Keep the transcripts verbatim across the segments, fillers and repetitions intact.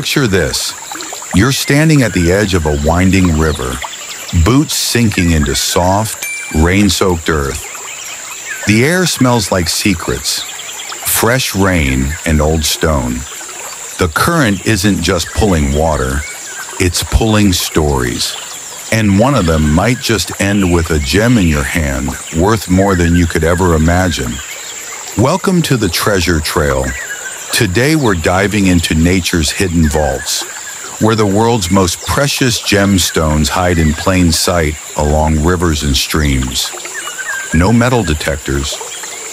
Picture this. You're standing at the edge of a winding river, boots sinking into soft, rain-soaked earth. The air smells like secrets, fresh rain and old stone. The current isn't just pulling water, it's pulling stories. And one of them might just end with a gem in your hand, worth more than you could ever imagine. Welcome to the Treasure Trail. Today we're diving into nature's hidden vaults, where the world's most precious gemstones hide in plain sight along rivers and streams. No metal detectors,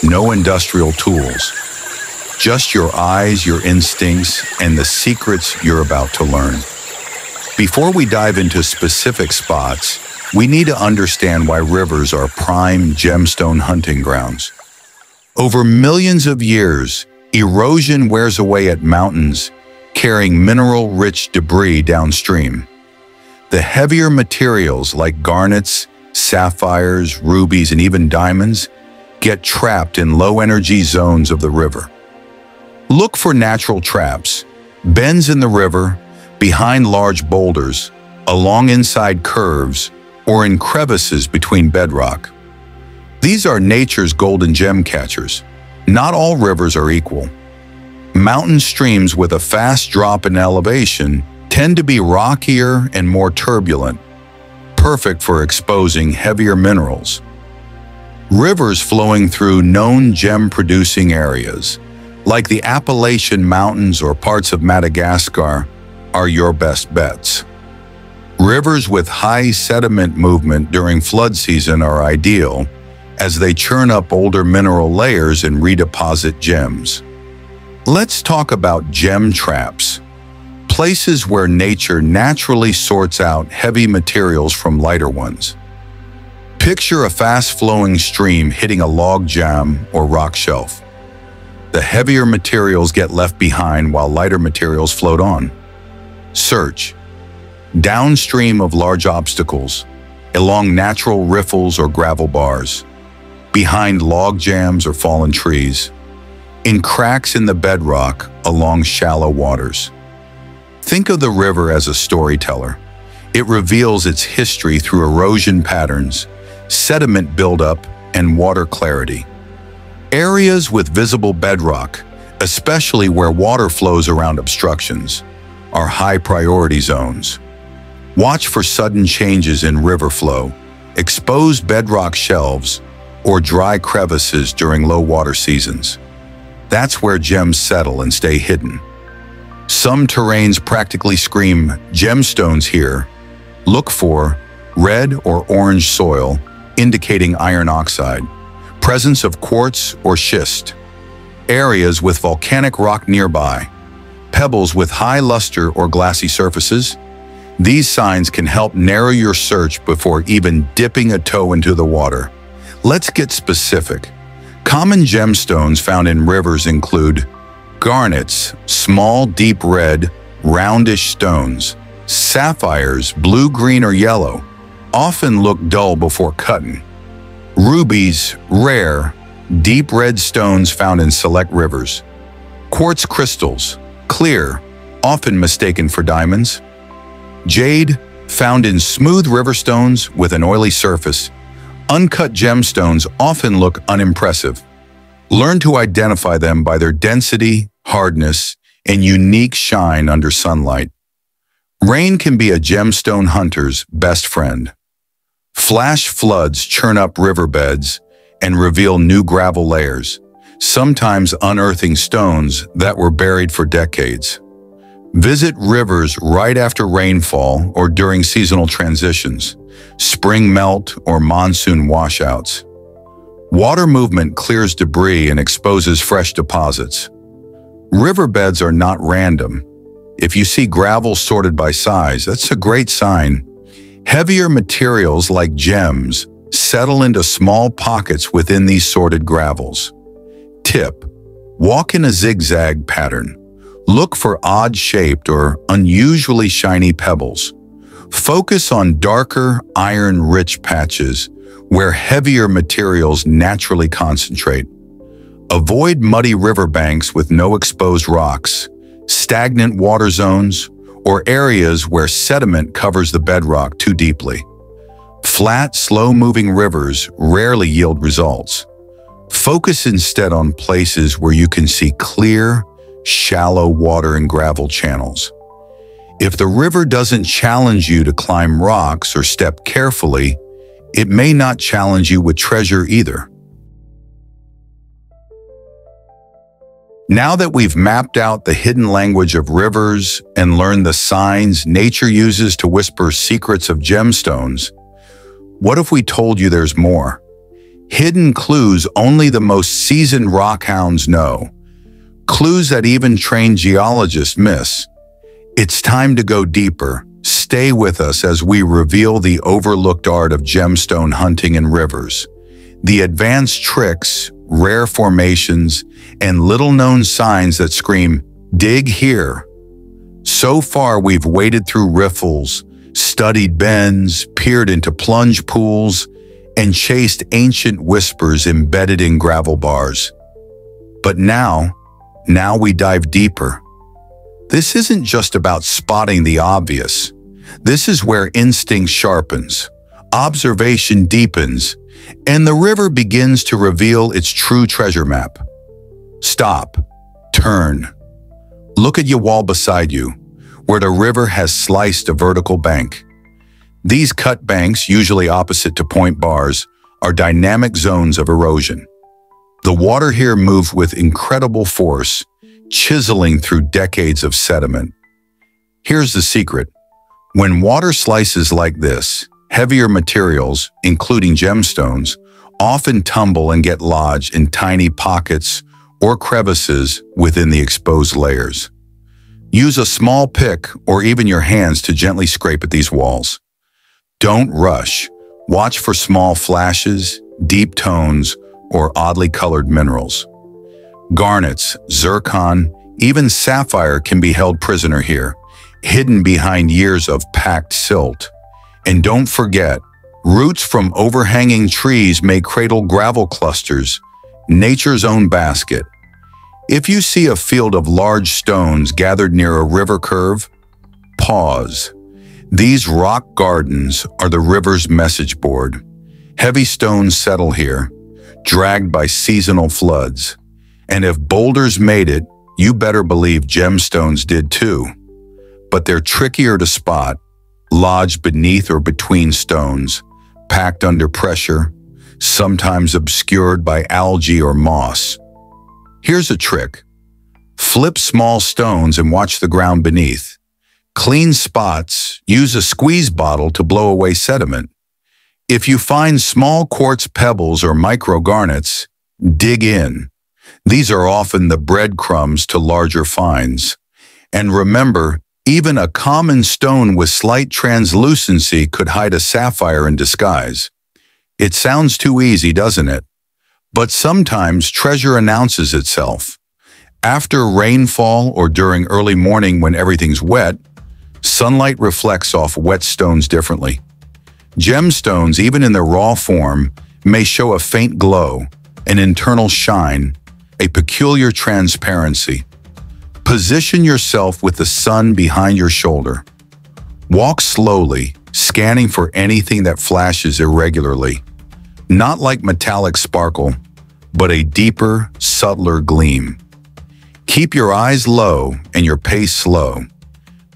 no industrial tools, just your eyes, your instincts, and the secrets you're about to learn. Before we dive into specific spots, we need to understand why rivers are prime gemstone hunting grounds. Over millions of years, erosion wears away at mountains, carrying mineral-rich debris downstream. The heavier materials like garnets, sapphires, rubies, and even diamonds get trapped in low-energy zones of the river. Look for natural traps, bends in the river, behind large boulders, along inside curves, or in crevices between bedrock. These are nature's golden gem catchers. Not all rivers are equal. Mountain streams with a fast drop in elevation tend to be rockier and more turbulent, perfect for exposing heavier minerals. Rivers flowing through known gem-producing areas, like the Appalachian Mountains or parts of Madagascar, are your best bets. Rivers with high sediment movement during flood season are ideal, as they churn up older mineral layers and redeposit gems. Let's talk about gem traps, places where nature naturally sorts out heavy materials from lighter ones. Picture a fast-flowing stream hitting a log jam or rock shelf. The heavier materials get left behind while lighter materials float on. Search downstream of large obstacles, along natural riffles or gravel bars, behind log jams or fallen trees, in cracks in the bedrock along shallow waters. Think of the river as a storyteller. It reveals its history through erosion patterns, sediment buildup, and water clarity. Areas with visible bedrock, especially where water flows around obstructions, are high-priority zones. Watch for sudden changes in river flow, exposed bedrock shelves, or dry crevices during low-water seasons. That's where gems settle and stay hidden. Some terrains practically scream, "Gemstones here." Look for red or orange soil, indicating iron oxide, presence of quartz or schist, areas with volcanic rock nearby, pebbles with high luster or glassy surfaces. These signs can help narrow your search before even dipping a toe into the water. Let's get specific. Common gemstones found in rivers include garnets, small, deep red, roundish stones; sapphires, blue, green, or yellow, often look dull before cutting; rubies, rare, deep red stones found in select rivers; quartz crystals, clear, often mistaken for diamonds; jade, found in smooth river stones with an oily surface. Uncut gemstones often look unimpressive. Learn to identify them by their density, hardness, and unique shine under sunlight. Rain can be a gemstone hunter's best friend. Flash floods churn up riverbeds and reveal new gravel layers, sometimes unearthing stones that were buried for decades. Visit rivers right after rainfall or during seasonal transitions, spring melt or monsoon washouts. Water movement clears debris and exposes fresh deposits. Riverbeds are not random. If you see gravel sorted by size, that's a great sign. Heavier materials like gems settle into small pockets within these sorted gravels. Tip: walk in a zigzag pattern. Look for odd-shaped or unusually shiny pebbles. Focus on darker, iron-rich patches where heavier materials naturally concentrate. Avoid muddy riverbanks with no exposed rocks, stagnant water zones, or areas where sediment covers the bedrock too deeply. Flat, slow-moving rivers rarely yield results. Focus instead on places where you can see clear, shallow water and gravel channels. If the river doesn't challenge you to climb rocks or step carefully, it may not challenge you with treasure either. Now that we've mapped out the hidden language of rivers and learned the signs nature uses to whisper secrets of gemstones, what if we told you there's more? Hidden clues only the most seasoned rock hounds know. Clues that even trained geologists miss. It's time to go deeper. Stay with us as we reveal the overlooked art of gemstone hunting in rivers. The advanced tricks, rare formations, and little-known signs that scream, "Dig here!" So far, we've waded through riffles, studied bends, peered into plunge pools, and chased ancient whispers embedded in gravel bars. But now, now we dive deeper. This isn't just about spotting the obvious. This is where instinct sharpens, observation deepens, and the river begins to reveal its true treasure map. Stop, turn, look at your wall beside you, where the river has sliced a vertical bank. These cut banks, usually opposite to point bars, are dynamic zones of erosion. The water here moved with incredible force, chiseling through decades of sediment. Here's the secret. When water slices like this, heavier materials, including gemstones, often tumble and get lodged in tiny pockets or crevices within the exposed layers. Use a small pick or even your hands to gently scrape at these walls. Don't rush. Watch for small flashes, deep tones, or oddly colored minerals. Garnets, zircon, even sapphire can be held prisoner here, hidden behind years of packed silt. And don't forget, roots from overhanging trees may cradle gravel clusters, nature's own basket. If you see a field of large stones gathered near a river curve, pause. These rock gardens are the river's message board. Heavy stones settle here, dragged by seasonal floods. And if boulders made it, you better believe gemstones did too. But they're trickier to spot, lodged beneath or between stones, packed under pressure, sometimes obscured by algae or moss. Here's a trick. Flip small stones and watch the ground beneath. Clean spots, use a squeeze bottle to blow away sediment. If you find small quartz pebbles or micro garnets, dig in. These are often the breadcrumbs to larger finds. And remember, even a common stone with slight translucency could hide a sapphire in disguise. It sounds too easy, doesn't it? But sometimes treasure announces itself. After rainfall or during early morning when everything's wet, sunlight reflects off wet stones differently. Gemstones, even in their raw form, may show a faint glow, an internal shine, a peculiar transparency. Position yourself with the sun behind your shoulder. Walk slowly, scanning for anything that flashes irregularly. Not like metallic sparkle, but a deeper, subtler gleam. Keep your eyes low and your pace slow.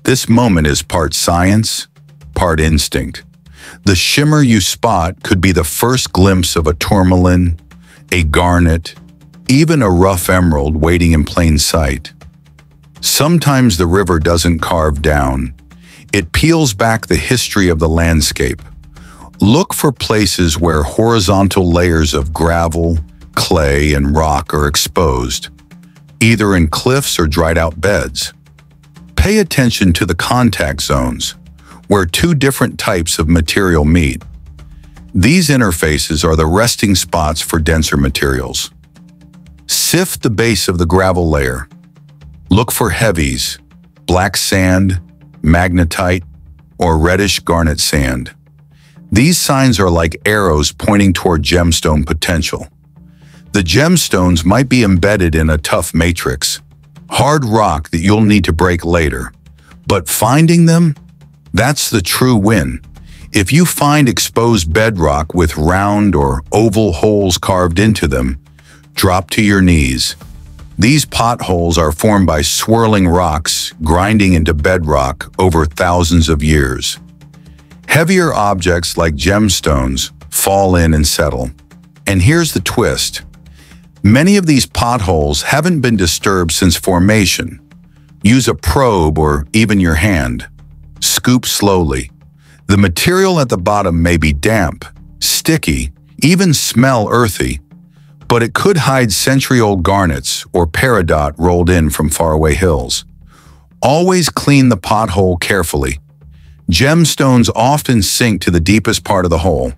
This moment is part science, part instinct. The shimmer you spot could be the first glimpse of a tourmaline, a garnet, even a rough emerald waiting in plain sight. Sometimes the river doesn't carve down. It peels back the history of the landscape. Look for places where horizontal layers of gravel, clay, and rock are exposed, either in cliffs or dried-out beds. Pay attention to the contact zones, where two different types of material meet. These interfaces are the resting spots for denser materials. Sift the base of the gravel layer. Look for heavies, black sand, magnetite, or reddish garnet sand. These signs are like arrows pointing toward gemstone potential. The gemstones might be embedded in a tough matrix, hard rock that you'll need to break later. But finding them, that's the true win. If you find exposed bedrock with round or oval holes carved into them, drop to your knees. These potholes are formed by swirling rocks grinding into bedrock over thousands of years. Heavier objects like gemstones fall in and settle. And here's the twist. Many of these potholes haven't been disturbed since formation. Use a probe or even your hand. Scoop slowly. The material at the bottom may be damp, sticky, even smell earthy, but it could hide century-old garnets or peridot rolled in from faraway hills. Always clean the pothole carefully. Gemstones often sink to the deepest part of the hole.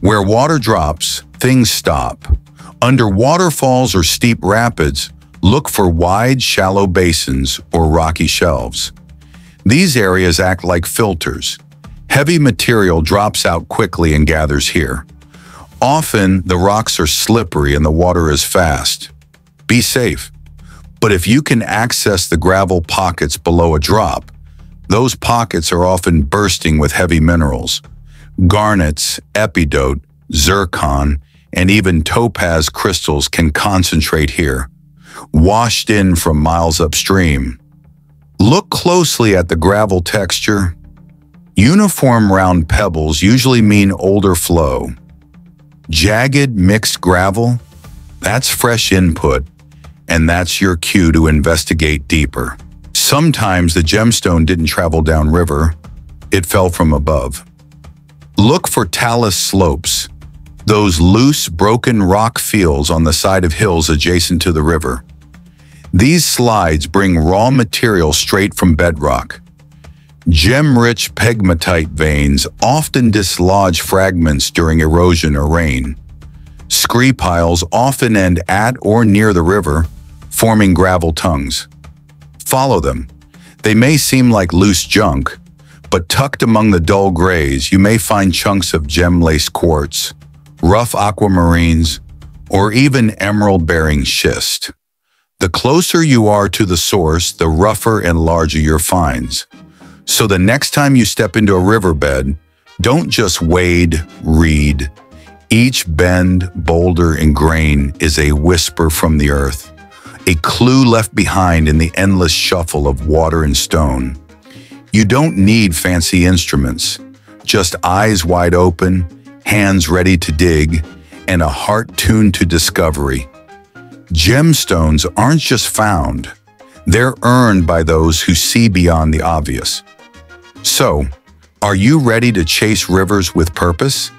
Where water drops, things stop. Under waterfalls or steep rapids, look for wide, shallow basins or rocky shelves. These areas act like filters. Heavy material drops out quickly and gathers here. Often, the rocks are slippery and the water is fast. Be safe. But if you can access the gravel pockets below a drop, those pockets are often bursting with heavy minerals. Garnets, epidote, zircon, and even topaz crystals can concentrate here, washed in from miles upstream. Look closely at the gravel texture. Uniform round pebbles usually mean older flow. Jagged mixed gravel? That's fresh input, and that's your cue to investigate deeper. Sometimes the gemstone didn't travel downriver, it fell from above. Look for talus slopes, those loose, broken rock fields on the side of hills adjacent to the river. These slides bring raw material straight from bedrock. Gem-rich pegmatite veins often dislodge fragments during erosion or rain. Scree piles often end at or near the river, forming gravel tongues. Follow them. They may seem like loose junk, but tucked among the dull grays, you may find chunks of gem-laced quartz, rough aquamarines, or even emerald-bearing schist. The closer you are to the source, the rougher and larger your finds. So the next time you step into a riverbed, don't just wade, read. Each bend, boulder, and grain is a whisper from the earth, a clue left behind in the endless shuffle of water and stone. You don't need fancy instruments, just eyes wide open, hands ready to dig, and a heart tuned to discovery. Gemstones aren't just found, they're earned by those who see beyond the obvious. So, are you ready to chase rivers with purpose?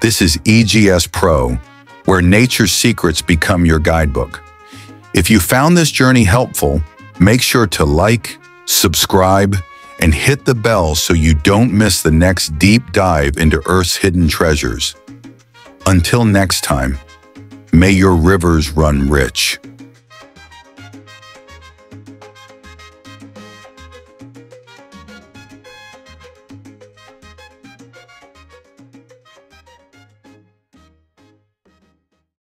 This is E G S Pro, where nature's secrets become your guidebook. If you found this journey helpful, make sure to like, subscribe, and hit the bell so you don't miss the next deep dive into Earth's hidden treasures. Until next time, may your rivers run rich.